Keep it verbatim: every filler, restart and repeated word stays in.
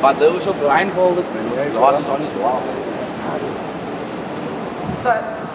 But they were so blindfolded, he lost on his wall. Set.